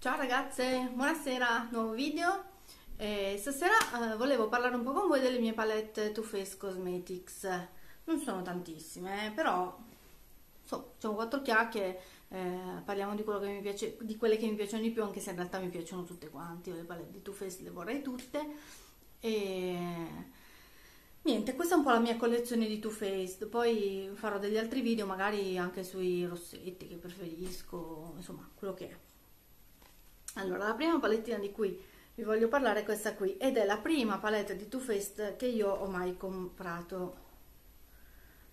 Ciao ragazze, buonasera, nuovo video. Stasera volevo parlare un po' con voi delle mie palette Too Faced Cosmetics. Non sono tantissime, però sono quattro chiacchiere. Parliamo di quello che mi piace, di quelle che mi piacciono di più, anche se in realtà mi piacciono tutte quante. Le palette di Too Faced le vorrei tutte. Niente, questa è un po' la mia collezione di Too Faced, poi farò degli altri video magari anche sui rossetti che preferisco, insomma, quello che è. Allora, la prima palettina di cui vi voglio parlare è questa qui, ed è la prima palette di Too Faced che io ho mai comprato.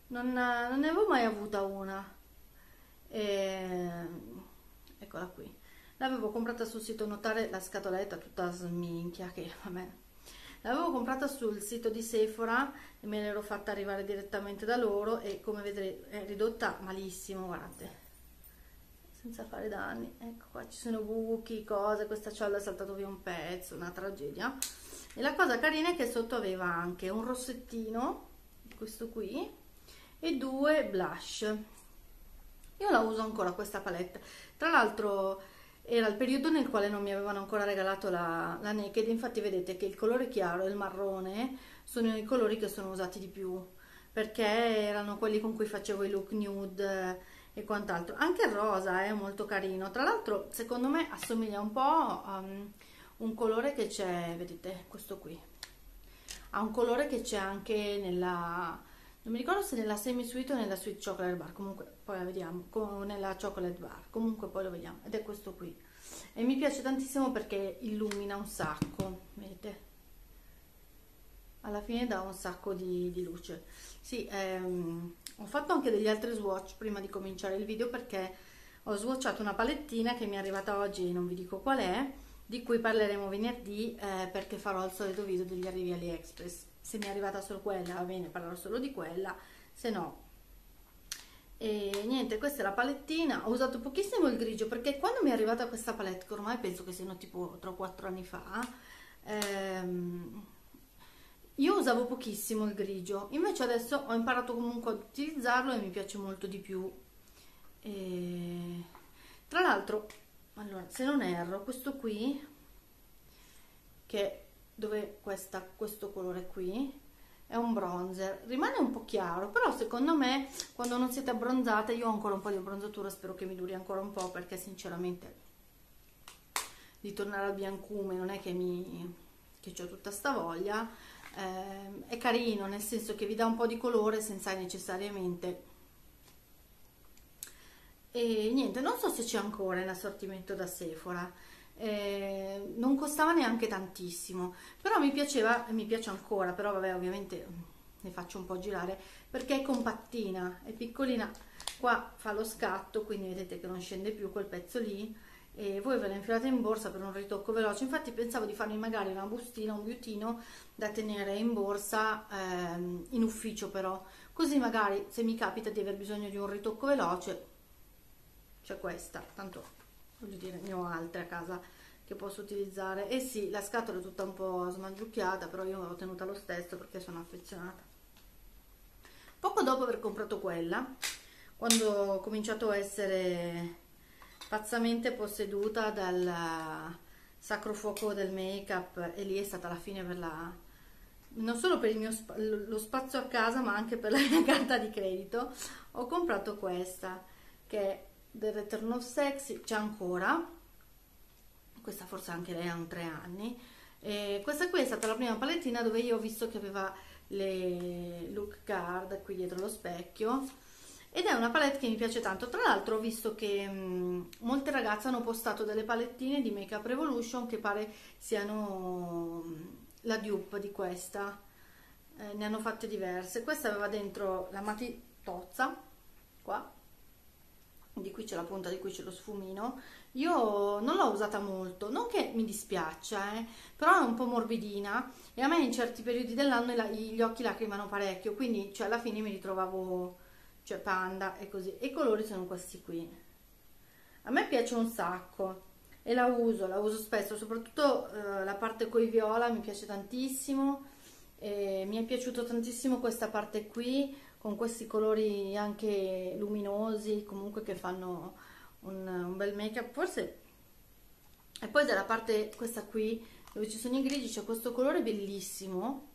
Non ne avevo mai avuta una. Eccola qui. L'avevo comprata sul sito, notare la scatoletta tutta sminchia che, vabbè. L'avevo comprata sul sito di Sephora e me l'ero fatta arrivare direttamente da loro e, come vedrete, è ridotta malissimo, guardate, senza fare danni. Ecco qua, ci sono buchi, cose, questa ciolla è saltato via un pezzo, una tragedia. E la cosa carina è che sotto aveva anche un rossettino, questo qui, e due blush. Io la uso ancora questa palette, tra l'altro. Era il periodo nel quale non mi avevano ancora regalato la Naked, infatti vedete che il colore chiaro e il marrone sono i colori che sono usati di più, perché erano quelli con cui facevo i look nude e quant'altro. Anche il rosa è molto carino, tra l'altro secondo me assomiglia un po' a un colore che c'è, vedete, questo qui, ha un colore che c'è anche nella, non mi ricordo se nella semi sweet o nella sweet chocolate bar, comunque poi la vediamo, nella chocolate bar, comunque poi lo vediamo, ed è questo qui. E mi piace tantissimo perché illumina un sacco, vedete? Alla fine dà un sacco di luce. Sì, ho fatto anche degli altri swatch prima di cominciare il video, perché ho swatchato una palettina che mi è arrivata oggi, non vi dico qual è, di cui parleremo venerdì, perché farò il solito video degli arrivi AliExpress. Se mi è arrivata solo quella, va bene, parlerò solo di quella, se no. E niente, questa è la palettina. Ho usato pochissimo il grigio, perché quando mi è arrivata questa palette, che ormai penso che siano tipo 3-4 anni fa, io usavo pochissimo il grigio, invece adesso ho imparato comunque ad utilizzarlo e mi piace molto di più. E tra l'altro, allora, se non erro, questo qui, che dove questo colore qui è un bronzer, rimane un po' chiaro, però secondo me quando non siete abbronzate, io ho ancora un po' di abbronzatura, spero che mi duri ancora un po', perché sinceramente di tornare al biancume non è che c'ho tutta sta voglia. È carino, nel senso che vi dà un po' di colore senza necessariamente. E niente, non so se c'è ancora in assortimento da Sephora. Non costava neanche tantissimo, però mi piaceva e mi piace ancora, però vabbè, ovviamente ne faccio un po' girare perché è compattina, è piccolina, qua fa lo scatto, quindi vedete che non scende più quel pezzo lì, e voi ve la infilate in borsa per un ritocco veloce. Infatti pensavo di farmi magari una bustina, un biutino da tenere in borsa in ufficio, però così magari se mi capita di aver bisogno di un ritocco veloce c'è questa, tanto voglio dire, ne ho altre a casa che posso utilizzare. E sì, la scatola è tutta un po' smangiucchiata, però io l'ho tenuta lo stesso perché sono affezionata. Poco dopo aver comprato quella, quando ho cominciato a essere pazzamente posseduta dal sacro fuoco del make up, e lì è stata la fine per non solo per lo spazio a casa, ma anche per la mia carta di credito, ho comprato questa, che è The Return of Sex, c'è ancora, questa forse anche lei ha un 3 anni, e questa qui è stata la prima palettina dove io ho visto che aveva le look card qui dietro lo specchio, ed è una palette che mi piace tanto. Tra l'altro ho visto che molte ragazze hanno postato delle palettine di Make Revolution che pare siano la dupe di questa, ne hanno fatte diverse. Questa aveva dentro la matitozza qua, di qui c'è la punta, di qui c'è lo sfumino. Io non l'ho usata molto, non che mi dispiaccia, però è un po' morbidina, e a me in certi periodi dell'anno gli occhi lacrimano parecchio, quindi cioè, alla fine mi ritrovavo, cioè, panda e così. E i colori sono questi qui, a me piace un sacco e la uso spesso, soprattutto la parte coi viola mi piace tantissimo, e mi è piaciuto tantissimo questa parte qui con questi colori anche luminosi, comunque che fanno un bel make up. Forse E poi dalla parte, questa qui, dove ci sono i grigi, c'è questo colore bellissimo,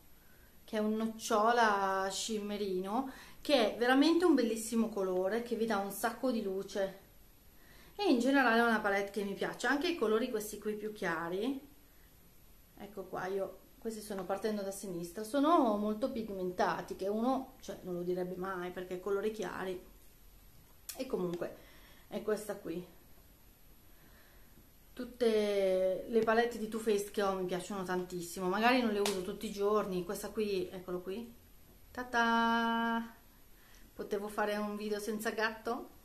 che è un nocciola scimmerino, che è veramente un bellissimo colore, che vi dà un sacco di luce. E in generale è una palette che mi piace, anche i colori questi qui più chiari, ecco qua, io questi sono, partendo da sinistra, sono molto pigmentati, che uno, cioè, non lo direbbe mai, perché colori chiari. E comunque è questa qui. Tutte le palette di Too Faced che ho mi piacciono tantissimo, magari non le uso tutti i giorni. Questa qui, eccolo qui, ta-ta! Potevo fare un video senza gatto?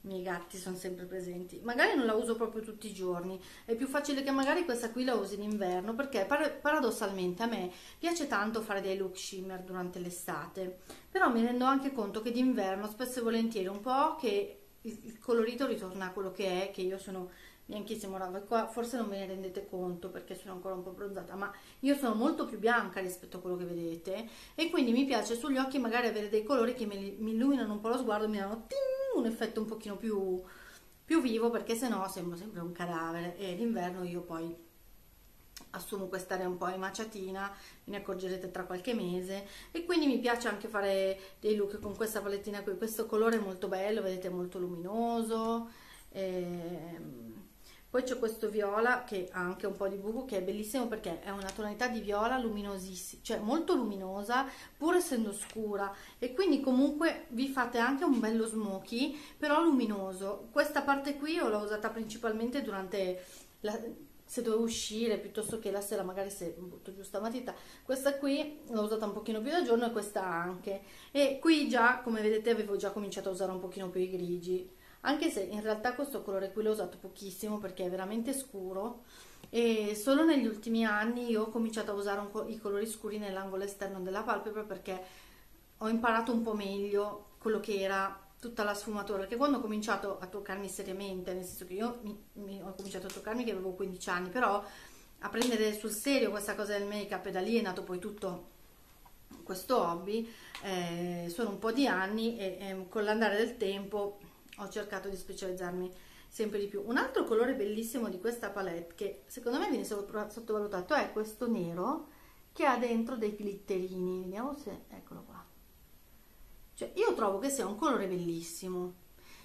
I miei gatti sono sempre presenti. Magari non la uso proprio tutti i giorni, è più facile che magari questa qui la usi in inverno, perché paradossalmente a me piace tanto fare dei look shimmer durante l'estate, però mi rendo anche conto che d'inverno spesso e volentieri un po' che il colorito ritorna a quello che è, che io sono bianchissimo, raga, qua forse non ve ne rendete conto perché sono ancora un po' bronzata, ma io sono molto più bianca rispetto a quello che vedete, e quindi mi piace sugli occhi magari avere dei colori che mi illuminano un po' lo sguardo e mi danno ting! Un effetto un pochino più vivo, perché sennò sembro sempre un cadavere. E d'inverno io poi assumo quest'area un po' emaciatina, ve ne accorgerete tra qualche mese, e quindi mi piace anche fare dei look con questa palettina qui. Questo colore è molto bello, vedete, molto luminoso. Poi c'è questo viola che ha anche un po' di buco, che è bellissimo perché è una tonalità di viola luminosissima, cioè molto luminosa pur essendo scura, e quindi comunque vi fate anche un bello smoky però luminoso. Questa parte qui io l'ho usata principalmente durante se dovevo uscire, piuttosto che la sera, magari se butto giù sta matita. Questa qui l'ho usata un pochino più da giorno, e questa anche, e qui già, come vedete, avevo già cominciato a usare un pochino più i grigi, anche se in realtà questo colore qui l'ho usato pochissimo perché è veramente scuro, e solo negli ultimi anni io ho cominciato a usare i colori scuri nell'angolo esterno della palpebra, perché ho imparato un po' meglio quello che era tutta la sfumatura, perché quando ho cominciato a toccarmi seriamente, nel senso che io ho cominciato a toccarmi che avevo 15 anni, però a prendere sul serio questa cosa del make up, e da lì è nato poi tutto questo hobby, sono un po' di anni, e con l'andare del tempo ho cercato di specializzarmi sempre di più. Un altro colore bellissimo di questa palette, che secondo me viene sottovalutato, è questo nero che ha dentro dei glitterini. Vediamo se, eccolo qua. Cioè, io trovo che sia un colore bellissimo,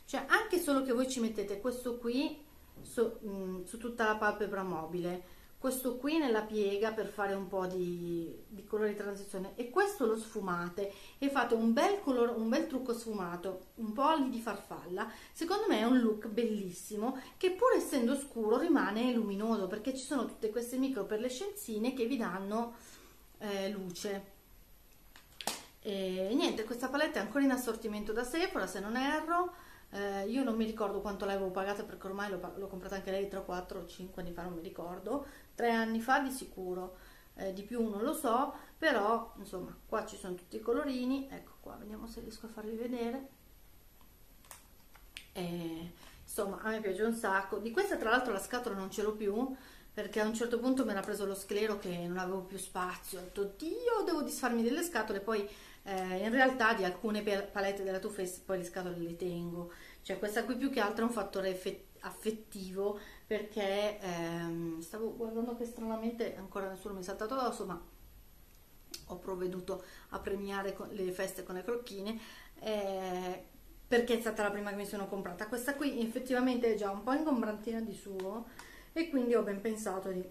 cioè anche solo che voi ci mettete questo qui su tutta la palpebra mobile, questo qui nella piega per fare un po' di colore di transizione, e questo lo sfumate e fate un bel colore, un bel trucco sfumato, un po' di farfalla. Secondo me è un look bellissimo, che pur essendo scuro rimane luminoso, perché ci sono tutte queste micro perlescenzine che vi danno luce. E niente, questa palette è ancora in assortimento da Sephora, se non erro. Io non mi ricordo quanto l'avevo pagata, perché ormai l'ho comprata anche lei 3, 4, 5 anni fa, non mi ricordo, 3 anni fa di sicuro, di più non lo so, però insomma qua ci sono tutti i colorini, ecco qua, vediamo se riesco a farvi vedere. Insomma, a me piace un sacco di questa. Tra l'altro la scatola non ce l'ho più, perché a un certo punto mi era preso lo sclero che non avevo più spazio, ho detto Dio, devo disfarmi delle scatole. Poi in realtà di alcune palette della Too Faced poi le scatole le tengo, cioè questa qui più che altro è un fattore affettivo, perché stavo guardando che stranamente ancora nessuno mi è saltato addosso, ma ho provveduto a premiare le feste con le crocchine, perché è stata la prima che mi sono comprata. Questa qui effettivamente è già un po' ingombrantina di suo, e quindi ho ben pensato di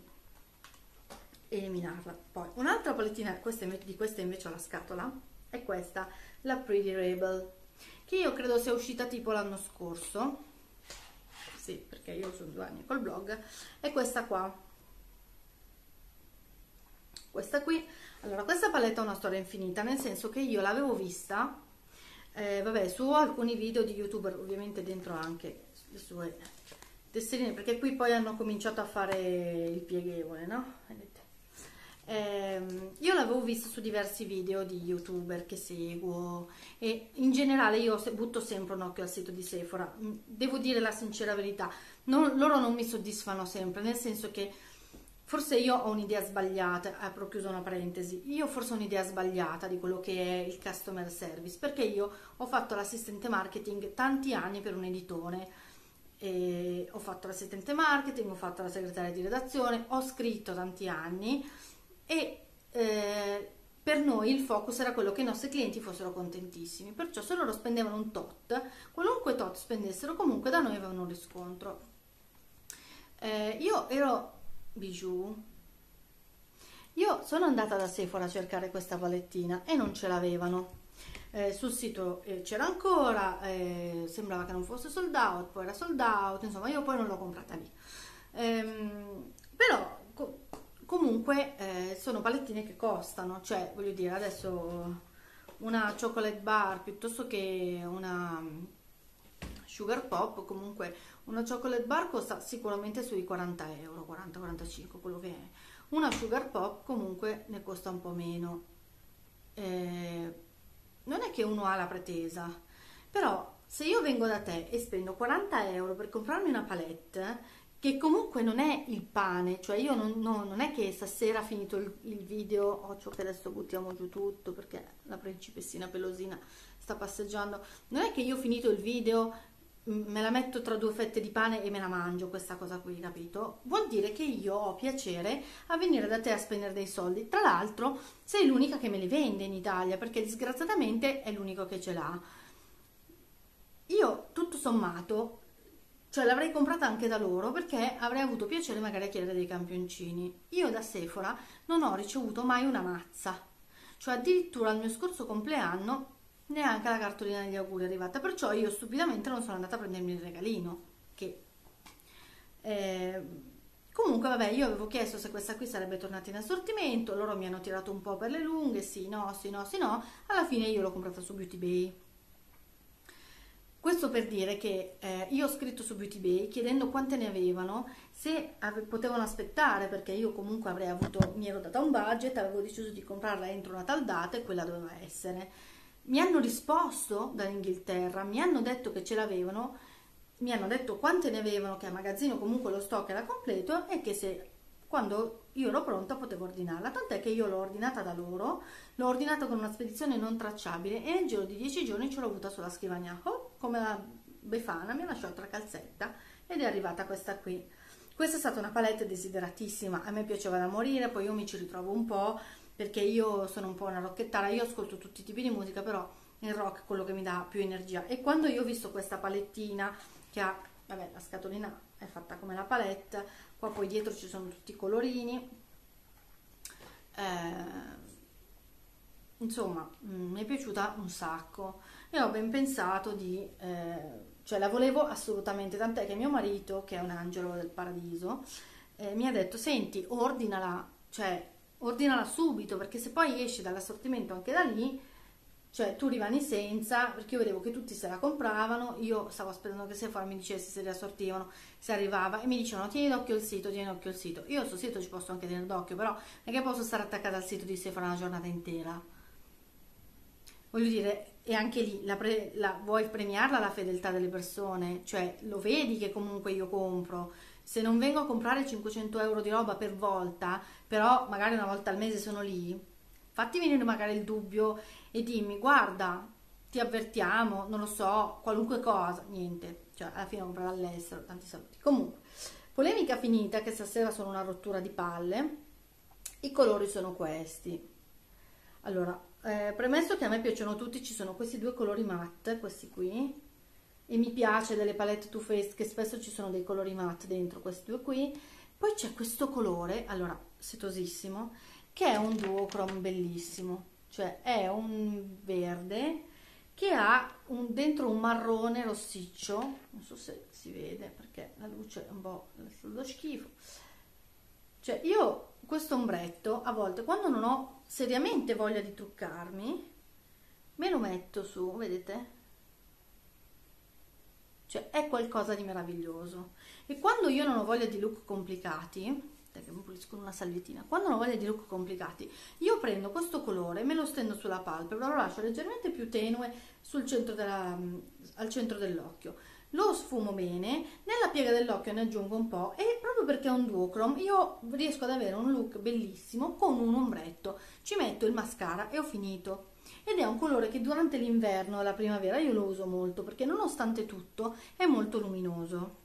eliminarla. Poi un'altra palettina di questa invece ho la scatola, è questa, la Pretty Rebel, che io credo sia uscita tipo l'anno scorso, sì, perché io sono 2 anni col blog. È questa qua, questa qui. Allora, questa palette ha una storia infinita, nel senso che io l'avevo vista vabbè, su alcuni video di youtuber, ovviamente dentro anche le sue tesserine, perché qui poi hanno cominciato a fare il pieghevole, no? Vedete? Io l'avevo vista su diversi video di youtuber che seguo, e in generale io butto sempre un occhio al sito di Sephora. Devo dire la sincera verità, loro non mi soddisfano sempre, nel senso che forse io ho un'idea sbagliata, apro chiuso una parentesi, io forse ho un'idea sbagliata di quello che è il customer service, perché io ho fatto l'assistente marketing tanti anni per un editore, E ho fatto l'assistente marketing, ho fatto la segretaria di redazione, ho scritto tanti anni e per noi il focus era quello che i nostri clienti fossero contentissimi, perciò se loro spendevano un tot, qualunque tot spendessero, comunque da noi avevano un riscontro. Io ero bijou, io sono andata da Sephora a cercare questa palettina e non ce l'avevano. Sul sito c'era ancora, sembrava che non fosse sold out, poi era sold out, insomma io poi non l'ho comprata lì, però comunque sono palettine che costano, cioè voglio dire, adesso una chocolate bar piuttosto che una sugar pop, comunque una chocolate bar costa sicuramente sui 40 euro, 40-45, quello che è. Una sugar pop comunque ne costa un po' meno, non è che uno ha la pretesa, però se io vengo da te e spendo 40 euro per comprarmi una palette che comunque non è il pane, cioè io non è che stasera finito il video, ciò che adesso buttiamo giù tutto perché la principessina pelosina sta passeggiando, non è che io ho finito il video me la metto tra due fette di pane e me la mangio questa cosa qui, capito? Vuol dire che io ho piacere a venire da te a spendere dei soldi, tra l'altro sei l'unica che me li vende in Italia perché disgraziatamente è l'unico che ce l'ha. Io tutto sommato, cioè, l'avrei comprata anche da loro perché avrei avuto piacere magari a chiedere dei campioncini. Io da Sephora non ho ricevuto mai una mazza, cioè addirittura al mio scorso compleanno neanche la cartolina degli auguri è arrivata, perciò io stupidamente non sono andata a prendermi il regalino che comunque vabbè, io avevo chiesto se questa qui sarebbe tornata in assortimento, loro mi hanno tirato un po' per le lunghe, sì no, alla fine io l'ho comprata su Beauty Bay. Questo per dire che io ho scritto su Beauty Bay chiedendo quante ne avevano, se potevano aspettare, perché io comunque avrei avuto, mi ero data un budget, avevo deciso di comprarla entro una tal data e quella doveva essere. Mi hanno risposto dall'Inghilterra, mi hanno detto che ce l'avevano, mi hanno detto quante ne avevano, che a magazzino comunque lo stock era completo e che se quando io ero pronta potevo ordinarla, tant'è che io l'ho ordinata da loro, l'ho ordinata con una spedizione non tracciabile e nel giro di 10 giorni ce l'ho avuta sulla scrivania. Oh, come la Befana mi ha lasciato la calzetta ed è arrivata questa qui. Questa è stata una palette desideratissima, a me piaceva da morire, poi io mi ci ritrovo un po', perché io sono un po' una rockettara, io ascolto tutti i tipi di musica, però il rock è quello che mi dà più energia. E quando io ho visto questa palettina che ha, vabbè, la scatolina è fatta come la palette, qua poi dietro ci sono tutti i colorini, insomma mi è piaciuta un sacco e ho ben pensato di, cioè la volevo assolutamente, tant'è che mio marito, che è un angelo del paradiso, mi ha detto senti, ordinala, cioè ordinala subito, perché se poi esci dall'assortimento anche da lì, cioè tu rimani senza, perché io vedevo che tutti se la compravano, io stavo aspettando che Sephora mi dicesse se li assortivano, se arrivava, e mi dicevano tieni d'occhio il sito, tieni d'occhio il sito. Io sul sito ci posso anche tenere d'occhio, però non è che posso stare attaccata al sito di Sephora una giornata intera, voglio dire. E anche lì vuoi premiarla la fedeltà delle persone, cioè lo vedi che comunque io compro. Se non vengo a comprare 500 euro di roba per volta, però magari una volta al mese sono lì, fatti venire magari il dubbio e dimmi guarda ti avvertiamo, non lo so, qualunque cosa, niente, cioè alla fine comprare all'estero, tanti saluti. Comunque, polemica finita, che stasera sono una rottura di palle. I colori sono questi. Allora, premesso che a me piacciono tutti, ci sono questi due colori matte, questi qui, e mi piace delle palette Too Faced che spesso ci sono dei colori matte dentro, questi due qui. Poi c'è questo colore, allora, setosissimo, che è un duochrome bellissimo, cioè è un verde che ha dentro un marrone rossiccio, non so se si vede perché la luce è un po' lo schifo. Cioè io questo ombretto a volte quando non ho seriamente voglia di truccarmi me lo metto su, vedete? Cioè è qualcosa di meraviglioso. E quando io non ho voglia di look complicati, perché mi pulisco una salviettina, quando non ho voglia di look complicati io prendo questo colore, me lo stendo sulla palpebra, lo lascio leggermente più tenue sul centro al centro dell'occhio, lo sfumo bene, nella piega dell'occhio ne aggiungo un po' e proprio perché è un duochrome io riesco ad avere un look bellissimo con un ombretto, ci metto il mascara e ho finito. Ed è un colore che durante l'inverno e la primavera io lo uso molto perché nonostante tutto è molto luminoso.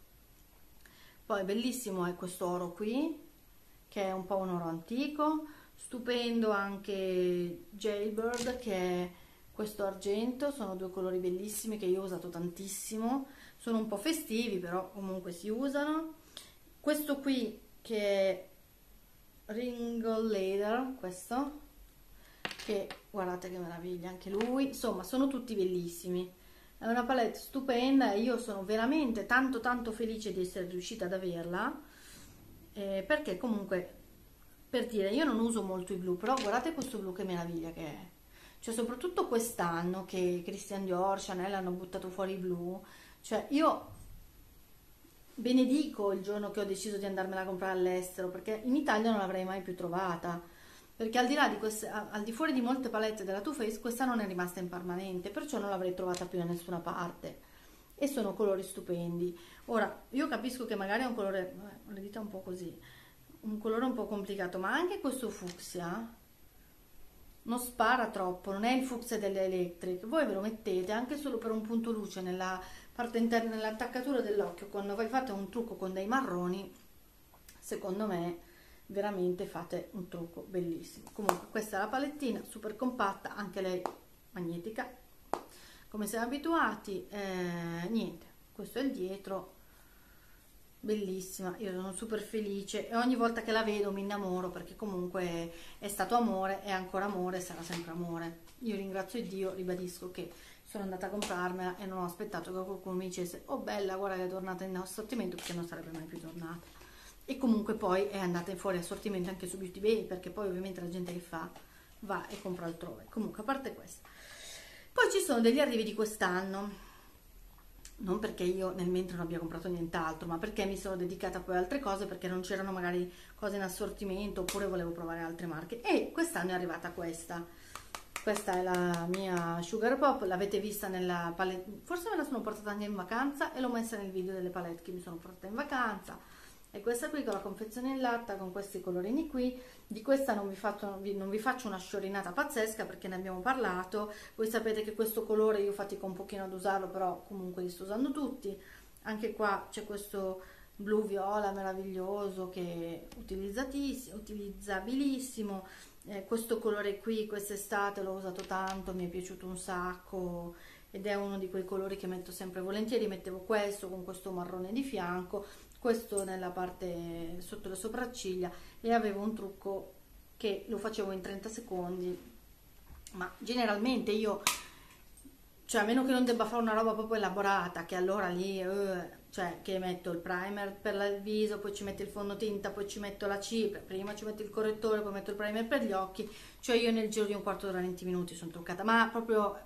Poi bellissimo è questo oro qui, che è un po' un oro antico, stupendo anche Jailbird, che è questo argento, sono due colori bellissimi che io ho usato tantissimo, sono un po' festivi però comunque si usano. Questo qui che è Ringo Leather, questo, che guardate che meraviglia anche lui, insomma sono tutti bellissimi. È una palette stupenda e io sono veramente tanto tanto felice di essere riuscita ad averla, perché comunque, per dire, io non uso molto i blu, però guardate questo blu che meraviglia che è, cioè soprattutto quest'anno che Christian Dior, Chanel hanno buttato fuori i blu, cioè io benedico il giorno che ho deciso di andarmela a comprare all'estero, perché in Italia non l'avrei mai più trovata, perché al di là di queste, al di fuori di molte palette della Too Faced, questa non è rimasta in permanente, perciò non l'avrei trovata più da nessuna parte, e sono colori stupendi. Ora, io capisco che magari è un colore, le dita un po' così, un colore un po' complicato, ma anche questo fucsia non spara troppo, non è il fucsia delle Electric. Voi ve lo mettete anche solo per un punto luce nella parte interna, nell'attaccatura dell'occhio, quando voi fate un trucco con dei marroni, secondo me veramente fate un trucco bellissimo. Comunque questa è la palettina, super compatta, anche lei magnetica come siamo abituati. Niente, questo è il dietro, bellissima, io sono super felice e ogni volta che la vedo mi innamoro, perché comunque è stato amore, è ancora amore, sarà sempre amore. Io ringrazio Dio, ribadisco, che sono andata a comprarmela e non ho aspettato che qualcuno mi dicesse "oh bella, guarda che è tornata in assortimento", perché non sarebbe mai più tornata. E comunque poi è andata fuori assortimento anche su Beauty Bay, perché poi ovviamente la gente che fa va e compra altrove. Comunque, a parte questo, poi ci sono degli arrivi di quest'anno, non perché io nel mentre non abbia comprato nient'altro, ma perché mi sono dedicata poi a altre cose, perché non c'erano magari cose in assortimento, oppure volevo provare altre marche, e quest'anno è arrivata questa. Questa è la mia Sugar Pop, l'avete vista nella palette, forse me la sono portata anche in vacanza e l'ho messa nel video delle palette che mi sono portata in vacanza. E questa qui con la confezione in latta, con questi colorini qui. Di questa non vi faccio una sciorinata pazzesca, perché ne abbiamo parlato, voi sapete che questo colore io fatico un pochino ad usarlo, però comunque li sto usando tutti. Anche qua c'è questo blu viola meraviglioso che è utilizzabilissimo. Questo colore qui quest'estate l'ho usato tanto, mi è piaciuto un sacco, ed è uno di quei colori che metto sempre volentieri. Mettevo questo con questo marrone di fianco, questo nella parte sotto le sopracciglia, e avevo un trucco che lo facevo in 30 secondi, ma generalmente io, cioè a meno che non debba fare una roba proprio elaborata, che allora lì, cioè che metto il primer per il viso, poi ci metto il fondotinta, poi ci metto la cipria, prima ci metto il correttore, poi metto il primer per gli occhi, cioè io nel giro di un quarto d'ora, 20 minuti sono truccata, ma proprio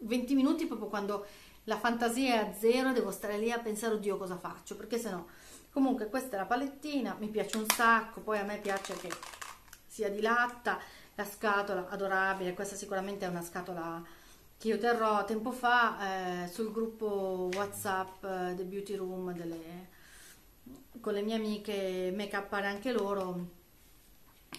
20 minuti proprio quando la fantasia è a zero, devo stare lì a pensare oddio cosa faccio, perché se no. Comunque questa è la palettina, mi piace un sacco, poi a me piace che sia di latta, la scatola adorabile, questa sicuramente è una scatola che io terrò. Tempo fa sul gruppo WhatsApp The Beauty Room con le mie amiche make up, anche loro,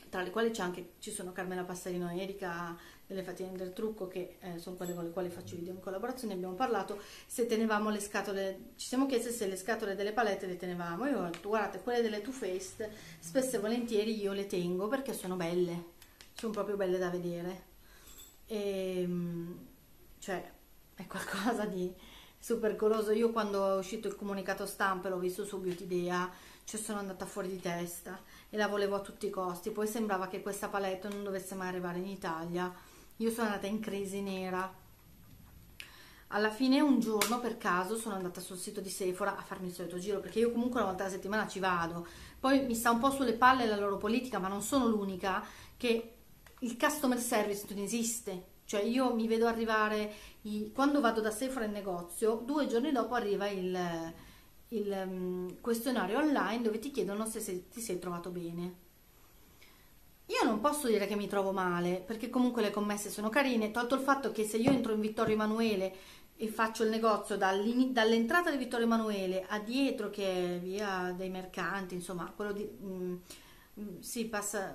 tra le quali ci sono Carmela Passerino e Erika delle Fatine del Trucco, che sono quelle con le quali faccio video in collaborazione. Abbiamo parlato se tenevamo le scatole, ci siamo chieste se le scatole delle palette le tenevamo. Io ho detto guardate, quelle delle Too Faced spesso e volentieri io le tengo, perché sono belle, sono proprio belle da vedere, e cioè è qualcosa di super goloso. Io quando è uscito il comunicato stampa e l'ho visto su Beauty Idea, cioè sono andata fuori di testa e la volevo a tutti i costi. Poi sembrava che questa palette non dovesse mai arrivare in Italia, io sono andata in crisi nera. Alla fine un giorno per caso sono andata sul sito di Sephora a farmi il solito giro, perché io comunque una volta alla settimana ci vado, poi mi sta un po' sulle palle la loro politica, ma non sono l'unica, che il customer service non esiste. Cioè io mi vedo arrivare, quando vado da Sephora in negozio, 2 giorni dopo arriva il questionario online dove ti chiedono se ti sei trovato bene. Io non posso dire che mi trovo male, perché comunque le commesse sono carine, tolto il fatto che se io entro in Vittorio Emanuele e faccio il negozio dall'entrata di Vittorio Emanuele a dietro, che è via dei mercanti, insomma quello di si passa,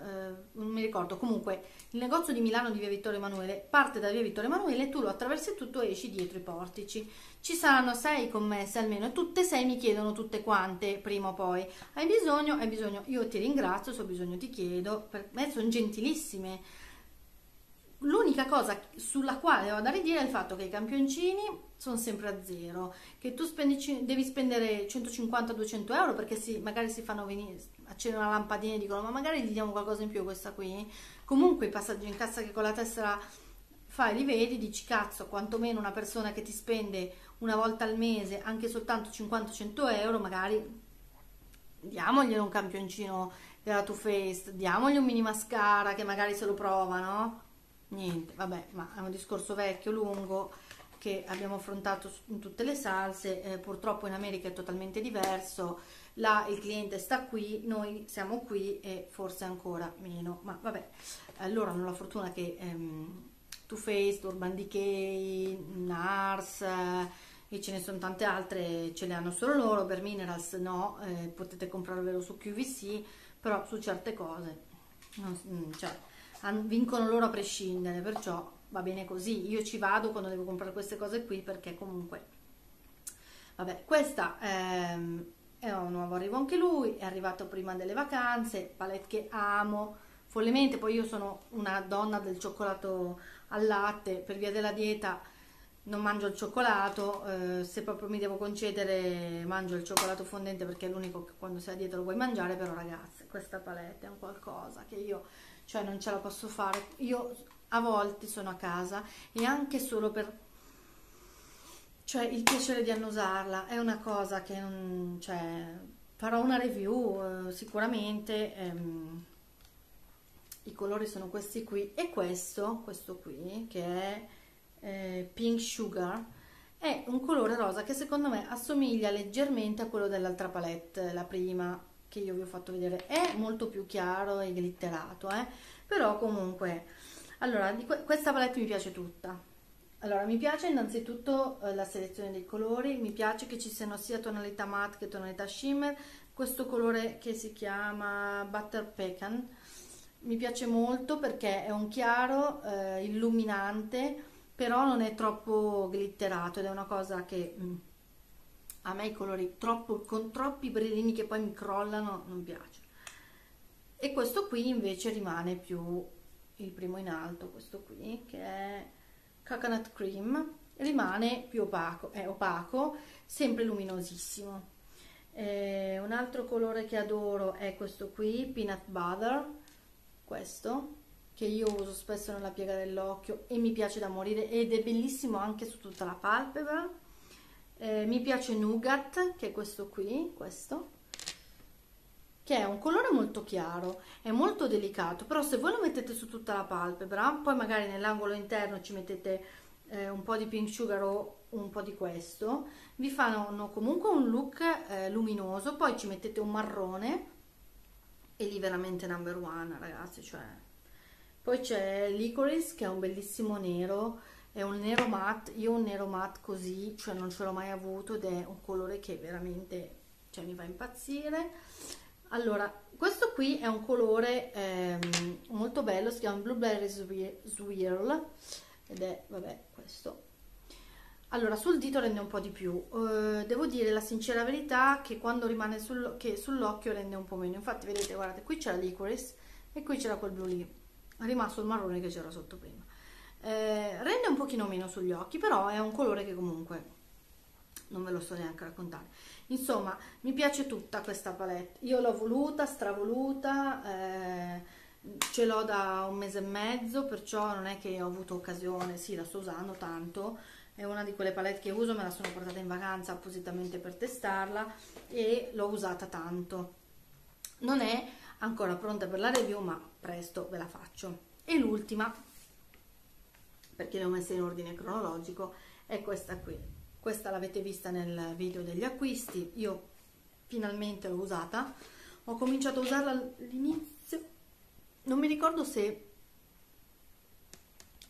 non mi ricordo, comunque il negozio di Milano di via Vittorio Emanuele parte da via Vittorio Emanuele, tu lo attraversi tutto e esci dietro i portici. Ci saranno 6 commesse almeno, e tutte 6 mi chiedono tutte quante, prima o poi. Hai bisogno? Hai bisogno? Io ti ringrazio, se ho bisogno ti chiedo, per me sono gentilissime. L'unica cosa sulla quale ho da ridire è il fatto che i campioncini sono sempre a zero, che tu spendi, devi spendere 150-200 euro perché magari si fanno venire, accendono la lampadina e dicono ma magari gli diamo qualcosa in più questa qui. Comunque i passaggi in cassa che con la tessera fai li vedi, dici cazzo, quantomeno una persona che ti spende una volta al mese anche soltanto 50-100 euro, magari diamoglielo un campioncino della Too Faced, diamogli un mini mascara che magari se lo prova, no? Niente, vabbè, ma è un discorso vecchio, lungo, che abbiamo affrontato in tutte le salse, purtroppo in America è totalmente diverso, là il cliente sta qui, noi siamo qui e forse ancora meno, ma vabbè, allora hanno la fortuna che Too Faced, Urban Decay, Nars e ce ne sono tante altre, ce le hanno solo loro, per Minerals no, potete comprarvelo su QVC, però su certe cose, non, cioè, vincono loro a prescindere, perciò va bene così. Io ci vado quando devo comprare queste cose qui perché comunque vabbè, questa è un nuovo arrivo anche lui, è arrivato prima delle vacanze, palette che amo follemente, poi io sono una donna del cioccolato al latte, per via della dieta non mangio il cioccolato, se proprio mi devo concedere mangio il cioccolato fondente perché è l'unico che quando sei a dieta lo vuoi mangiare, però ragazze questa palette è un qualcosa che io, cioè, non ce la posso fare. Io a volte sono a casa e anche solo per, cioè, il piacere di annusarla è una cosa che non, cioè, farò una review sicuramente. I colori sono questi qui e questo qui che è Pink Sugar, è un colore rosa che secondo me assomiglia leggermente a quello dell'altra palette, la prima che io vi ho fatto vedere, è molto più chiaro e glitterato, però comunque. Allora, questa palette mi piace tutta. Allora, mi piace innanzitutto la selezione dei colori, mi piace che ci siano sia tonalità matte che tonalità shimmer, questo colore che si chiama Butter Pecan, mi piace molto perché è un chiaro illuminante, però non è troppo glitterato ed è una cosa che a me i colori con troppi brillini che poi mi crollano non piace. E questo qui invece rimane più... il primo in alto, questo qui che è Coconut Cream, rimane più opaco, è opaco, sempre luminosissimo. Un altro colore che adoro è questo qui, Peanut Butter, questo che io uso spesso nella piega dell'occhio e mi piace da morire ed è bellissimo anche su tutta la palpebra. Mi piace Nougat, che è questo qui, questo che è un colore molto chiaro, è molto delicato, però se voi lo mettete su tutta la palpebra, poi magari nell'angolo interno ci mettete un po' di Pink Sugar o un po' di questo, vi fanno comunque un look luminoso, poi ci mettete un marrone e lì veramente number one, ragazzi, cioè. Poi c'è Licorice, che è un bellissimo nero, è un nero matte, io un nero matte così, cioè, non ce l'ho mai avuto ed è un colore che veramente, cioè, mi fa impazzire. Allora, questo qui è un colore molto bello, si chiama Blueberry Swirl, ed è, vabbè, questo. Allora, sul dito rende un po' di più, devo dire la sincera verità che quando rimane sull'occhio rende un po' meno, infatti vedete, guardate, qui c'era Licorice e qui c'era quel blu lì, è rimasto il marrone che c'era sotto prima. Rende un pochino meno sugli occhi, però è un colore che comunque... non ve lo so neanche raccontare. Insomma, mi piace tutta questa palette, io l'ho voluta, stravoluta, ce l'ho da un mese e mezzo, perciò non è che ho avuto occasione, sì, la sto usando tanto, è una di quelle palette che uso, me la sono portata in vacanza appositamente per testarla e l'ho usata tanto. Non è ancora pronta per la review, ma presto ve la faccio. E l'ultima, perché le ho messe in ordine cronologico, è questa qui. Questa l'avete vista nel video degli acquisti, io finalmente l'ho usata, ho cominciato a usarla all'inizio, non mi ricordo se,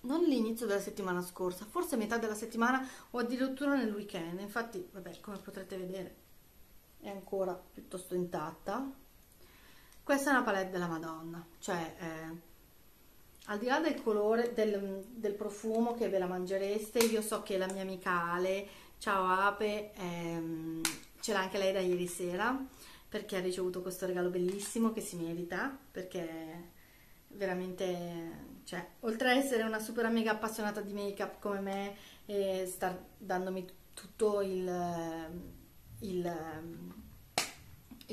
non l'inizio della settimana scorsa, forse metà della settimana o addirittura nel weekend, infatti, vabbè, come potrete vedere è ancora piuttosto intatta. Questa è una palette della Madonna, cioè al di là del colore, del profumo che ve la mangereste, io so che la mia amica Ale, ciao Ape, ce l'ha anche lei da ieri sera, perché ha ricevuto questo regalo bellissimo che si merita, perché veramente, cioè, oltre ad essere una super mega appassionata di make up come me, e sta dandomi tutto il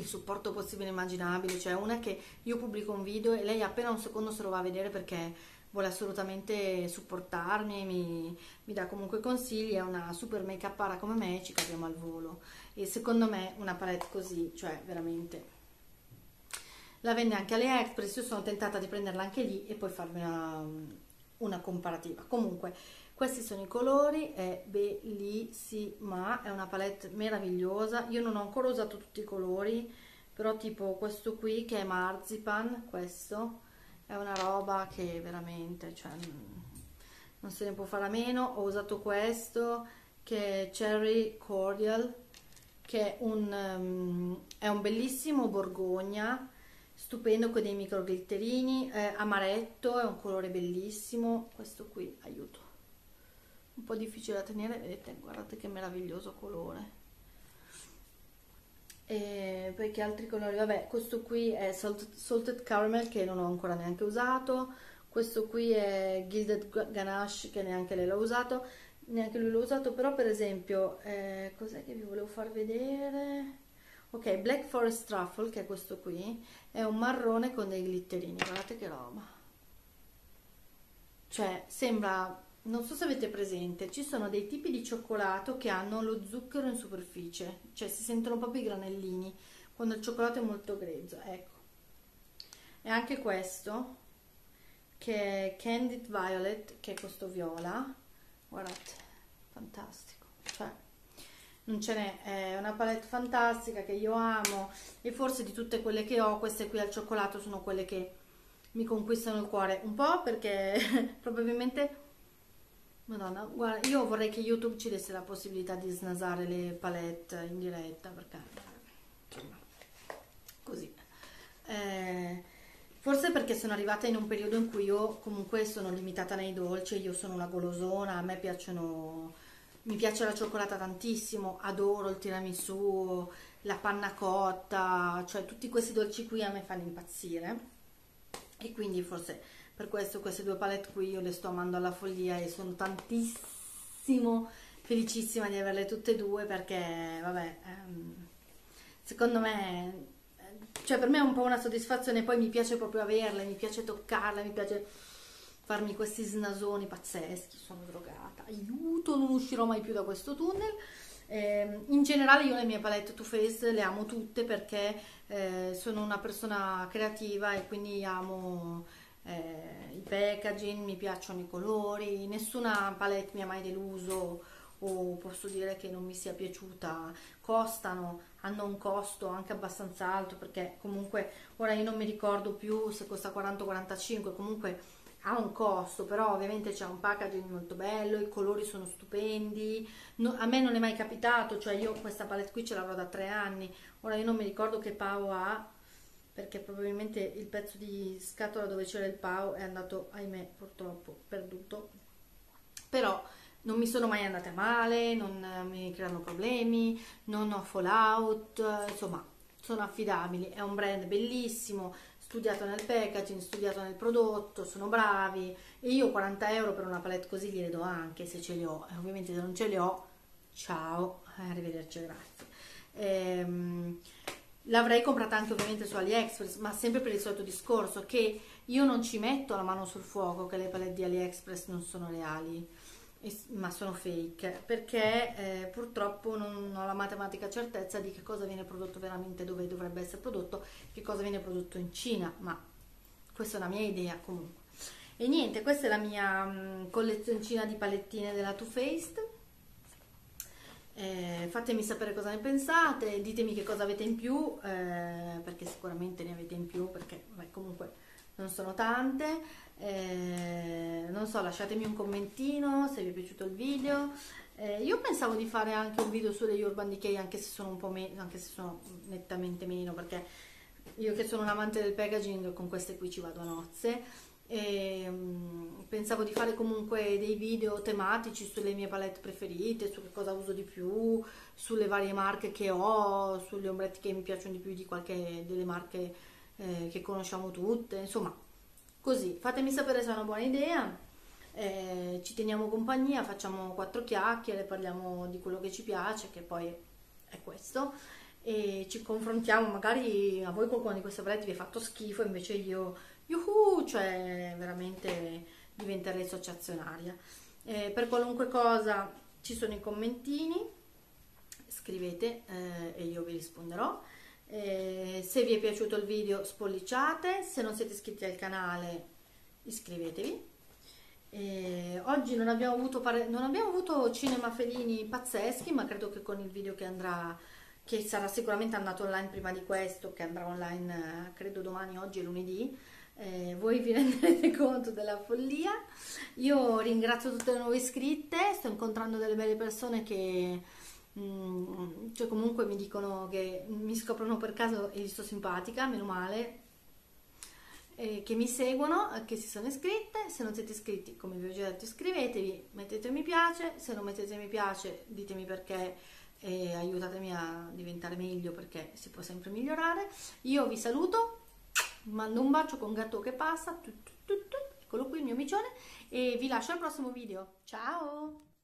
supporto possibile e immaginabile, cioè una che io pubblico un video e lei appena un secondo se lo va a vedere perché vuole assolutamente supportarmi, mi dà comunque consigli, è una super make upara come me e ci capiamo al volo, e secondo me una palette così, cioè veramente, la vende anche AliExpress, io sono tentata di prenderla anche lì e poi farmi una comparativa. Comunque questi sono i colori, è bellissima, è una palette meravigliosa. Io non ho ancora usato tutti i colori, però tipo questo qui che è Marzipan, questo è una roba che veramente, cioè, non se ne può fare a meno. Ho usato questo che è Cherry Cordial, che è un bellissimo borgogna, stupendo, con dei micro glitterini, amaretto, è un colore bellissimo. Questo qui, aiuto, un po' difficile da tenere, vedete, guardate che meraviglioso colore. E poi che altri colori, vabbè, questo qui è Salted Caramel, che non ho ancora neanche usato. Questo qui è Gilded Ganache, che neanche lei l'ha usato, neanche lui l'ha usato. Però per esempio, cos'è che vi volevo far vedere? Ok, Black Forest Truffle, che è questo qui, è un marrone con dei glitterini, guardate che roba, cioè sembra, non so se avete presente, ci sono dei tipi di cioccolato che hanno lo zucchero in superficie, cioè si sentono proprio i granellini quando il cioccolato è molto grezzo, ecco. E anche questo che è Candied Violet, che è questo viola, guardate, fantastico, cioè non ce n'è, è una palette fantastica che io amo, e forse di tutte quelle che ho, queste qui al cioccolato sono quelle che mi conquistano il cuore un po', perché probabilmente, Madonna, guarda, io vorrei che YouTube ci desse la possibilità di snasare le palette in diretta, perché insomma, così, forse perché sono arrivata in un periodo in cui io comunque sono limitata nei dolci, io sono una golosona, a me piacciono, mi piace la cioccolata tantissimo, adoro il tiramisù, la panna cotta, cioè tutti questi dolci qui a me fanno impazzire, e quindi forse per questo queste due palette qui io le sto amando alla follia e sono tantissimo felicissima di averle tutte e due, perché vabbè, secondo me, cioè per me è un po' una soddisfazione, poi mi piace proprio averle, mi piace toccarle, mi piace farmi questi snasoni pazzeschi, sono drogata, aiuto, non uscirò mai più da questo tunnel. In generale io le mie palette Too Faced le amo tutte, perché sono una persona creativa e quindi amo i packaging, mi piacciono i colori, nessuna palette mi ha mai deluso o posso dire che non mi sia piaciuta. Costano, hanno un costo anche abbastanza alto, perché comunque ora io non mi ricordo più se costa 40 o 45, comunque ha un costo, però ovviamente c'è un packaging molto bello, i colori sono stupendi, a me non è mai capitato, cioè io questa palette qui ce l'avrò da 3 anni, ora io non mi ricordo che PAO ha, perché probabilmente il pezzo di scatola dove c'era il PAO è andato, ahimè, purtroppo perduto, però non mi sono mai andate male, non mi creano problemi, non ho fallout, insomma sono affidabili, è un brand bellissimo, studiato nel packaging, studiato nel prodotto, sono bravi, e io 40 euro per una palette così gliele do anche se ce le ho, ovviamente se non ce le ho, ciao, arrivederci, grazie. L'avrei comprata anche ovviamente su AliExpress, ma sempre per il solito discorso che io non ci metto la mano sul fuoco che le palette di AliExpress non sono reali, ma sono fake, perché purtroppo non ho la matematica certezza di che cosa viene prodotto veramente dove dovrebbe essere prodotto, che cosa viene prodotto in Cina, ma questa è una mia idea comunque. E niente, questa è la mia collezioncina di palettine della Too Faced. Fatemi sapere cosa ne pensate, ditemi che cosa avete in più, perché sicuramente ne avete in più, perché vabbè, comunque non sono tante, non so, lasciatemi un commentino se vi è piaciuto il video. Io pensavo di fare anche un video sulle Urban Decay, anche se sono nettamente meno, perché Io che sono un amante del packaging, con queste qui ci vado a nozze. E pensavo di fare comunque dei video tematici sulle mie palette preferite, su che cosa uso di più, sulle varie marche che ho, sugli ombretti che mi piacciono di più di qualche delle marche che conosciamo tutte, insomma così. Fatemi sapere se è una buona idea, ci teniamo compagnia, facciamo 4 chiacchiere, parliamo di quello che ci piace, che poi è questo, e ci confrontiamo. Magari a voi qualcuno di queste palette vi è fatto schifo, invece io yuhu, cioè veramente diventerei associazionaria. Per qualunque cosa ci sono i commentini, scrivete e io vi risponderò. Se vi è piaciuto il video spolliciate, se non siete iscritti al canale iscrivetevi. Oggi non abbiamo avuto cinema felini pazzeschi, ma credo che con il video che sarà sicuramente andato online prima di questo, che andrà online credo domani, oggi è lunedì, voi vi renderete conto della follia. Io ringrazio tutte le nuove iscritte, sto incontrando delle belle persone che cioè comunque mi dicono che mi scoprono per caso e sto simpatica, meno male, che mi seguono, che si sono iscritte. Se non siete iscritti, come vi ho già detto, iscrivetevi, mettete mi piace, se non mettete mi piace ditemi perché e aiutatemi a diventare meglio, perché si può sempre migliorare. Io vi saluto, mando un bacio con Gatto che passa, eccolo qui il mio micione, e vi lascio al prossimo video. Ciao!